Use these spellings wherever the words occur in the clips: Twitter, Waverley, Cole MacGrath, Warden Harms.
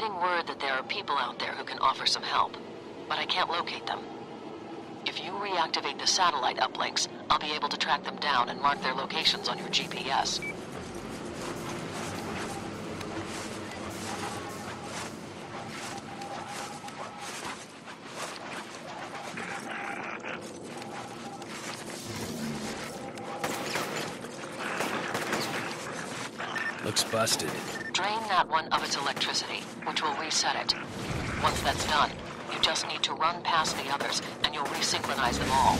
getting word that there are people out there who can offer some help, but I can't locate them. If you reactivate the satellite uplinks, I'll be able to track them down and mark their locations on your GPS. Looks busted. Drain that one of its electricity, which will reset it. Once that's done, you just need to run past the others, and you'll resynchronize them all.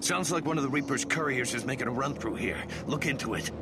Sounds like one of the Reaper's couriers is making a run through here. Look into it.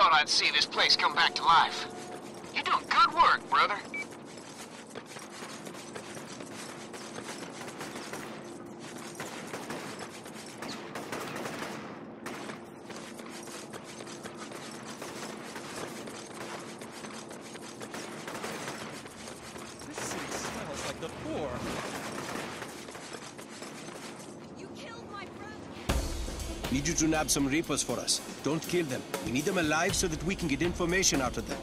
thought I'd see this place come back to life. You're doing good work, brother. Need you to nab some Reapers for us. Don't kill them. We need them alive so that we can get information out of them.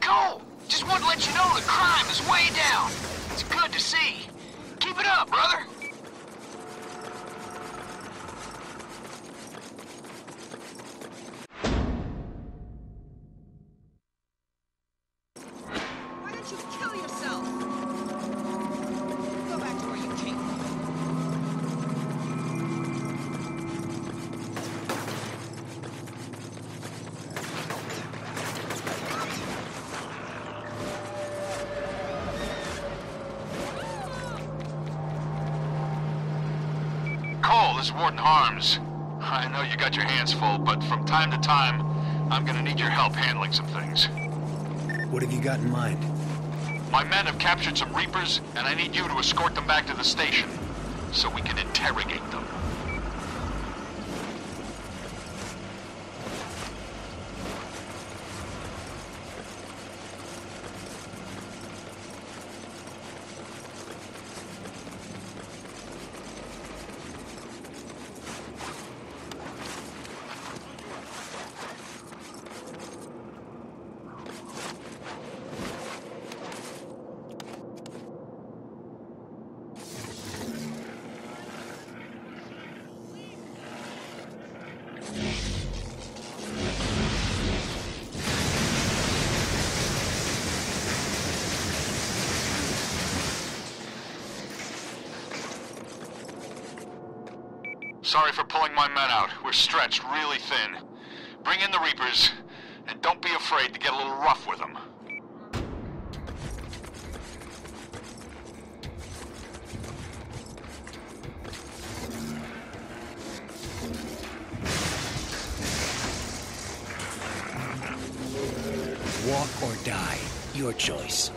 Cole, just wanted to let you know the crime is way down. It's good to see. Keep it up, brother. is Warden Harms. I know you got your hands full, but from time to time, I'm gonna need your help handling some things. What have you got in mind? My men have captured some Reapers, and I need you to escort them back to the station, so we can interrogate them. Sorry for pulling my men out. We're stretched really thin. Bring in the Reapers, and don't be afraid to get a little rough with them. Walk or die. Your choice.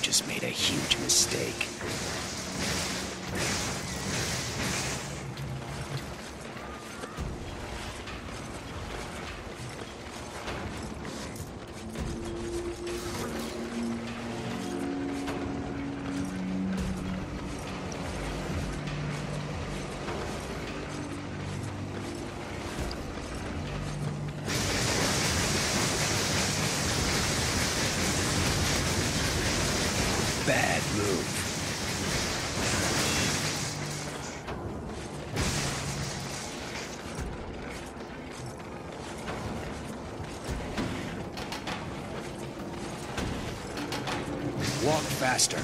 Just made a huge mistake. Bad move. Walk faster.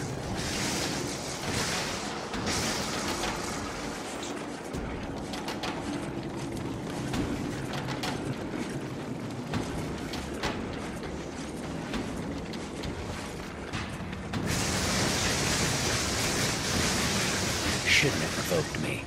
Shouldn't have provoked me.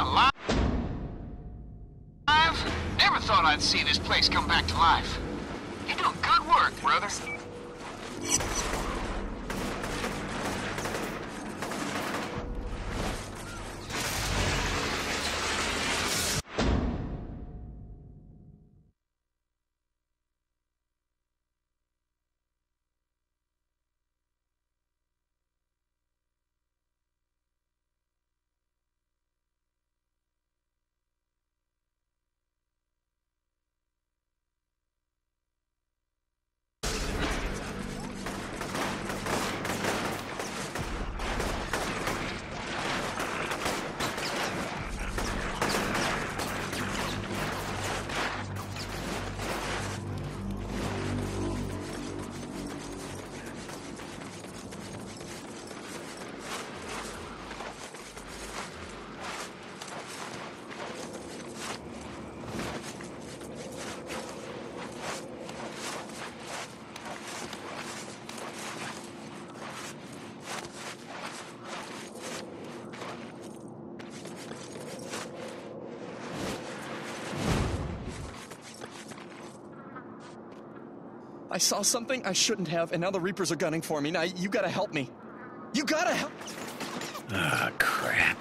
Alive? Never thought I'd see this place come back to life. You're doing good work, brother. I saw something I shouldn't have, and now the Reapers are gunning for me. Now, you gotta help me. You gotta help! Ah, crap.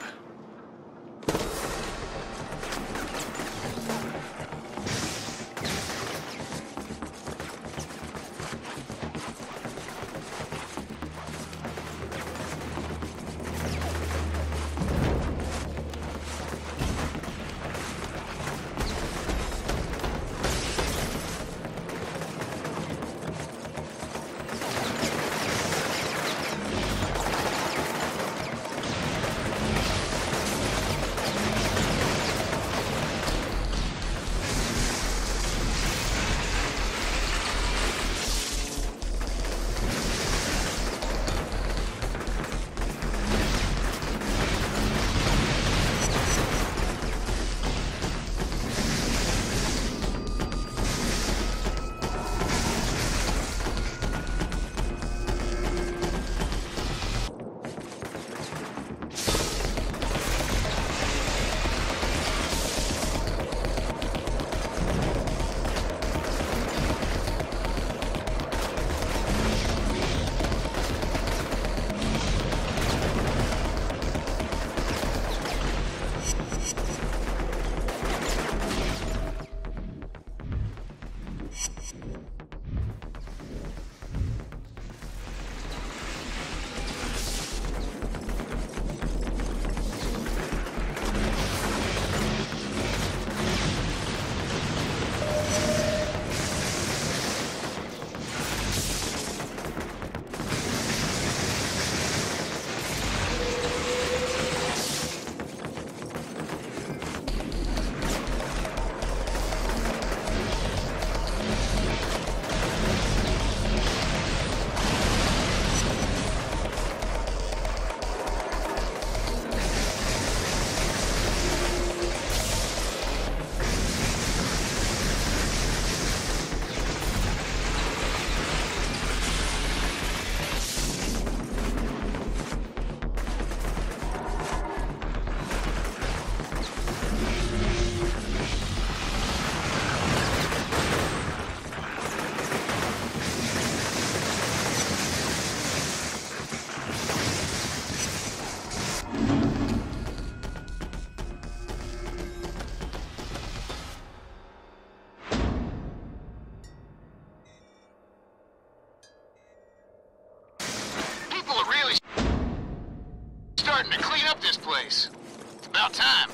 Starting to clean up this place. It's about time.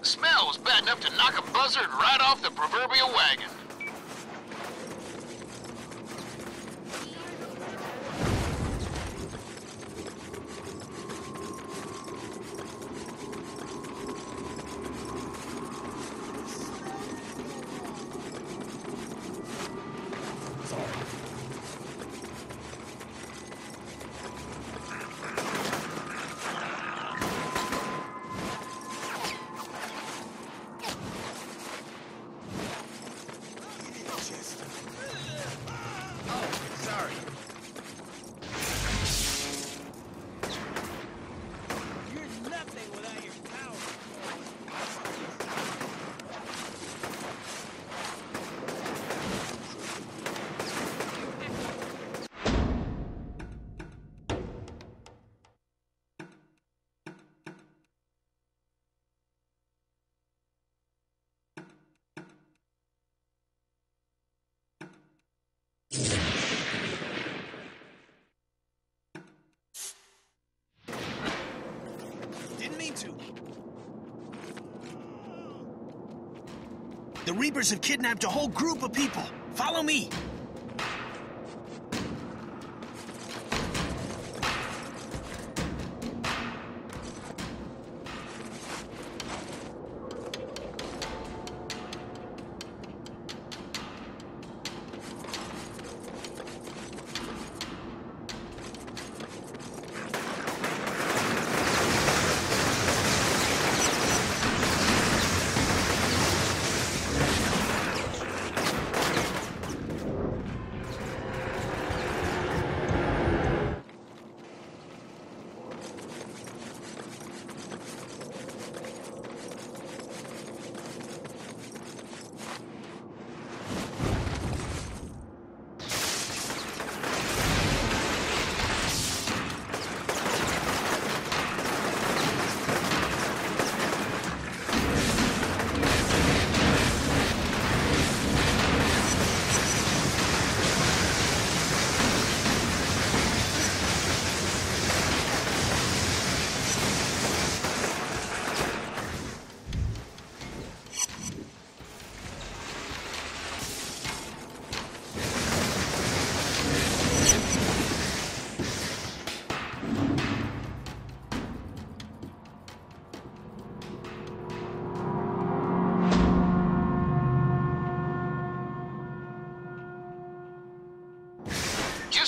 The smell was bad enough to knock a buzzard right off the proverbial wagon. The Reapers have kidnapped a whole group of people. Follow me.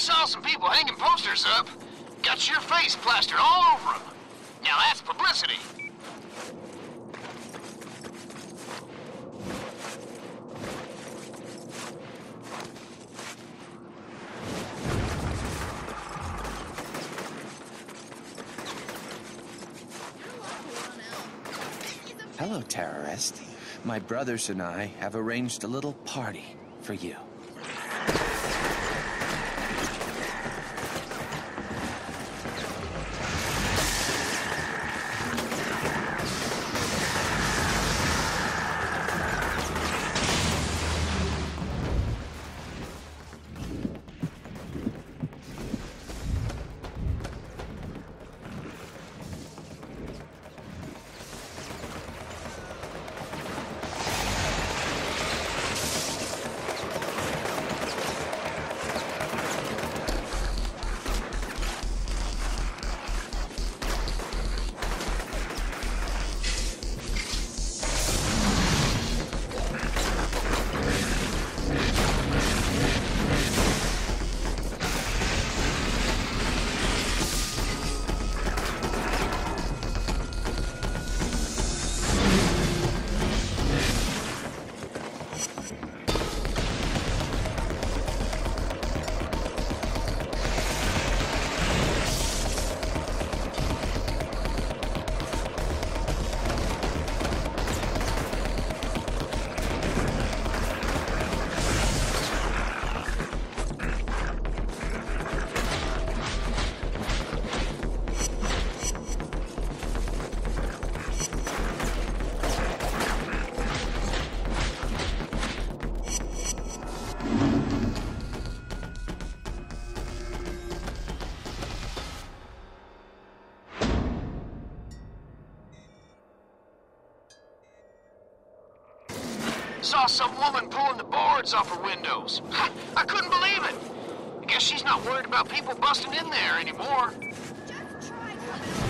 saw some people hanging posters up. Got your face plastered all over them. Now that's publicity. Hello, terrorist. My brothers and I have arranged a little party for you. Saw some woman pulling the boards off her windows. I couldn't believe it. I guess she's not worried about people busting in there anymore. Just try to...